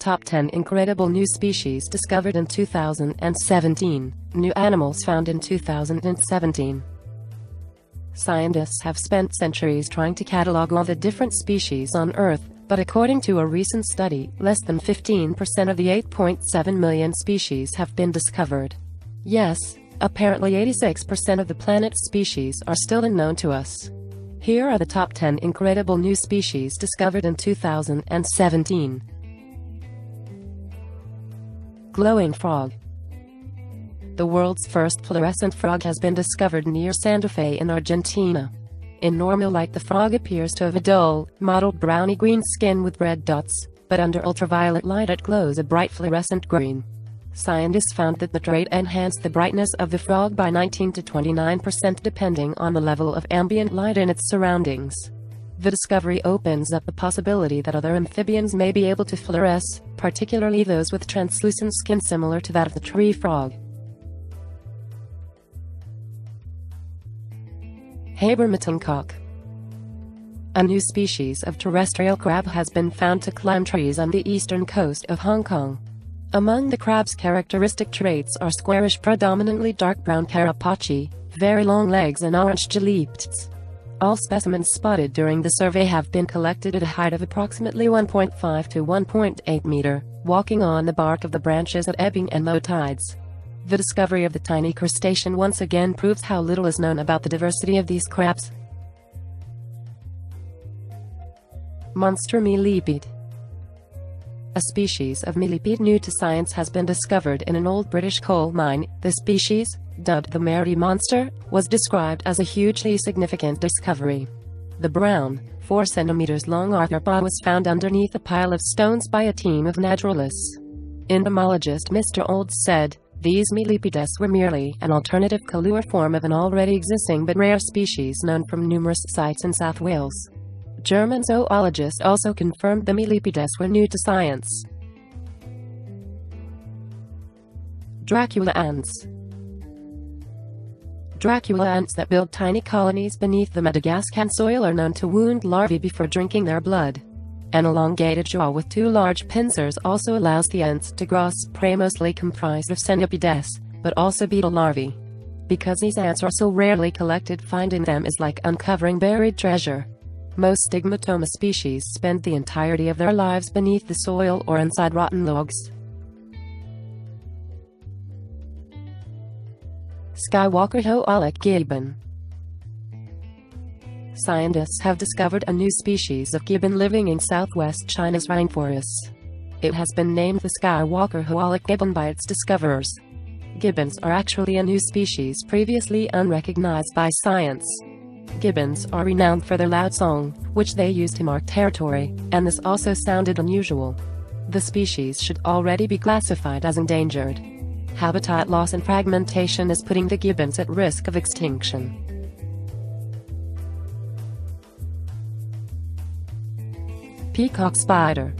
Top 10 incredible new species discovered in 2017, new animals found in 2017. Scientists have spent centuries trying to catalog all the different species on Earth, but according to a recent study, less than 15% of the 8.7 million species have been discovered. Yes, apparently 86% of the planet's species are still unknown to us. Here are the top 10 incredible new species discovered in 2017. Glowing frog. The world's first fluorescent frog has been discovered near Santa Fe in Argentina. In normal light, the frog appears to have a dull, mottled browny-green skin with red dots, but under ultraviolet light it glows a bright fluorescent green. Scientists found that the trait enhanced the brightness of the frog by 19 to 29% depending on the level of ambient light in its surroundings. The discovery opens up the possibility that other amphibians may be able to fluoresce, particularly those with translucent skin similar to that of the tree frog. Haberma tingkok. A new species of terrestrial crab has been found to climb trees on the eastern coast of Hong Kong. Among the crab's characteristic traits are squarish, predominantly dark brown carapace, very long legs and orange jellypts. All specimens spotted during the survey have been collected at a height of approximately 1.5 to 1.8 meter, walking on the bark of the branches at ebbing and low tides. The discovery of the tiny crustacean once again proves how little is known about the diversity of these crabs. Monster millipede. A species of millipede new to science has been discovered in an old British coal mine. The species, dubbed the Maerdy Monster, was described as a hugely significant discovery. The brown, 4 cm long arthropod was found underneath a pile of stones by a team of naturalists. Entomologist Mr. Olds said, "These millipedes were merely an alternative color form of an already existing but rare species known from numerous sites in South Wales." German zoologists also confirmed the millipedes were new to science. Dracula ants. Dracula ants that build tiny colonies beneath the Madagascan soil are known to wound larvae before drinking their blood. An elongated jaw with two large pincers also allows the ants to grasp prey mostly comprised of centipedes, but also beetle larvae. Because these ants are so rarely collected, finding them is like uncovering buried treasure. Most Stigmatoma species spend the entirety of their lives beneath the soil or inside rotten logs. Skywalker hoolock gibbon. Scientists have discovered a new species of gibbon living in southwest China's rainforests. It has been named the Skywalker hoolock gibbon by its discoverers. Gibbons are actually a new species previously unrecognized by science. Gibbons are renowned for their loud song, which they use to mark territory, and this also sounded unusual. The species should already be classified as endangered. Habitat loss and fragmentation is putting the gibbons at risk of extinction. Peacock spider.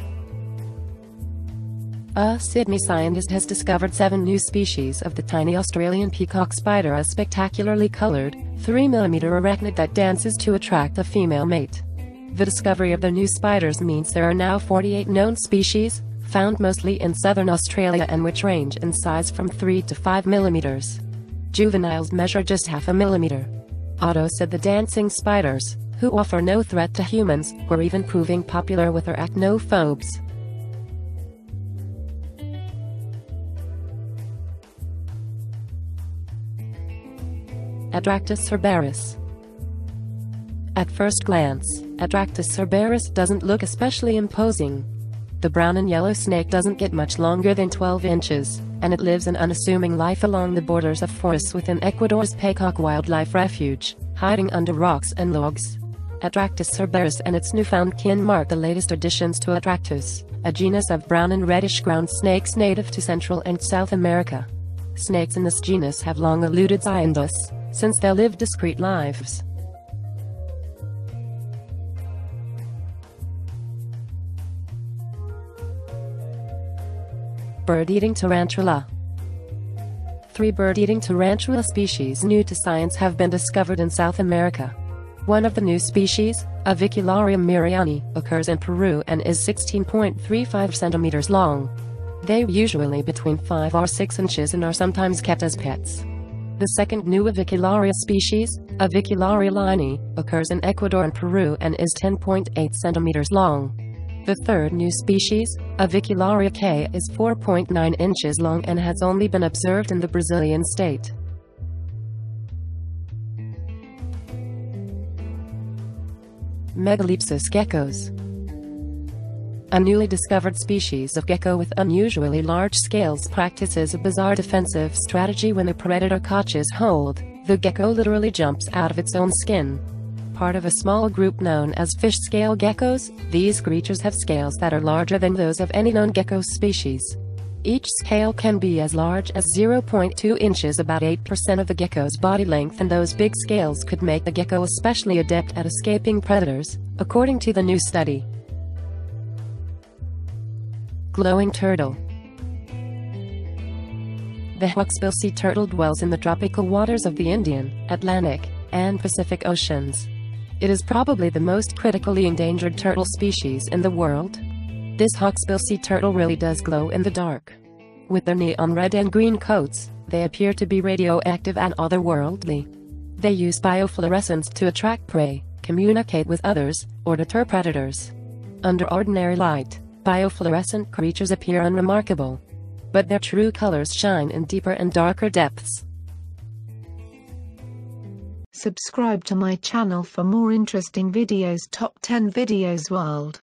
A Sydney scientist has discovered 7 new species of the tiny Australian peacock spider, a spectacularly coloured, 3 mm arachnid that dances to attract a female mate. The discovery of the new spiders means there are now 48 known species, found mostly in southern Australia and which range in size from 3 to 5 mm. Juveniles measure just half a millimetre. Otto said the dancing spiders, who offer no threat to humans, were even proving popular with arachnophobes. Atractus cerberus. At first glance, Atractus cerberus doesn't look especially imposing. The brown and yellow snake doesn't get much longer than 12 inches, and it lives an unassuming life along the borders of forests within Ecuador's Peacock Wildlife Refuge, hiding under rocks and logs. Atractus cerberus and its newfound kin mark the latest additions to Atractus, a genus of brown and reddish ground snakes native to Central and South America. Snakes in this genus have long eluded scientists, since they live discreet lives. Bird eating tarantula. 3 bird eating tarantula species new to science have been discovered in South America. One of the new species, Avicularia miriani, occurs in Peru and is 16.35 centimeters long. They are usually between 5 or 6 inches and are sometimes kept as pets. The second new Avicularia species, Avicularia linea, occurs in Ecuador and Peru and is 10.8 centimeters long. The third new species, Avicularia K, is 4.9 inches long and has only been observed in the Brazilian state. Megalepsis geckos. A newly discovered species of gecko with unusually large scales practices a bizarre defensive strategy. When the predator catches hold, the gecko literally jumps out of its own skin. Part of a small group known as fish scale geckos, these creatures have scales that are larger than those of any known gecko species. Each scale can be as large as 0.2 inches, about 8% of the gecko's body length, and those big scales could make the gecko especially adept at escaping predators, according to the new study. Glowing turtle. The hawksbill sea turtle dwells in the tropical waters of the Indian, Atlantic, and Pacific Oceans. It is probably the most critically endangered turtle species in the world. This hawksbill sea turtle really does glow in the dark. With their neon red and green coats, they appear to be radioactive and otherworldly. They use biofluorescence to attract prey, communicate with others, or deter predators. Under ordinary light, biofluorescent creatures appear unremarkable. But their true colors shine in deeper and darker depths. Subscribe to my channel for more interesting videos. Top 10 videos world.